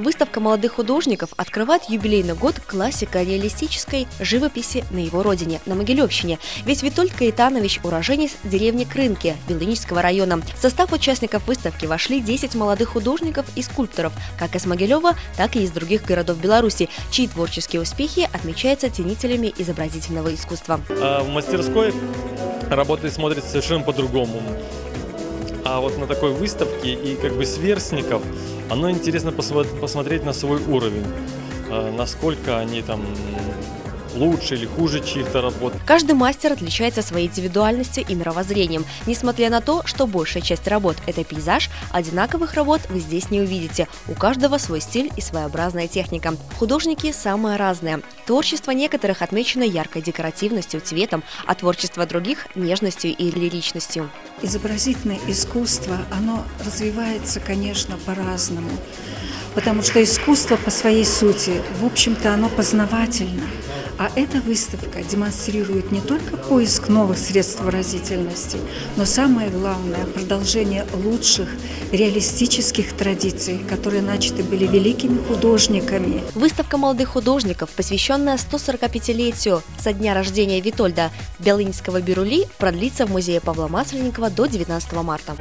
Выставка молодых художников открывает юбилейный год классика реалистической живописи на его родине, на Могилевщине. Ведь Витольд Каэтанович – уроженец деревни Крынки Беллинического района. В состав участников выставки вошли 10 молодых художников и скульпторов, как из Могилева, так и из других городов Беларуси, чьи творческие успехи отмечаются ценителями изобразительного искусства. В мастерской работы смотрятся совершенно по-другому. А вот на такой выставке и как бы сверстников, оно интересно посмотреть на свой уровень, насколько они там лучше или хуже чьих-то работ. Каждый мастер отличается своей индивидуальностью и мировоззрением. Несмотря на то, что большая часть работ – это пейзаж, одинаковых работ вы здесь не увидите. У каждого свой стиль и своеобразная техника. Художники самые разные. Творчество некоторых отмечено яркой декоративностью, цветом, а творчество других – нежностью и лиричностью. Изобразительное искусство, оно развивается, конечно, по-разному, потому что искусство по своей сути, в общем-то, оно познавательно. А эта выставка демонстрирует не только поиск новых средств выразительности, но самое главное – продолжение лучших реалистических традиций, которые начаты были великими художниками. Выставка молодых художников, посвященная 145-летию со дня рождения Витольда Беллинского Бирюли, продлится в музее Павла Масленникова до 19 марта.